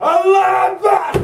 I love that!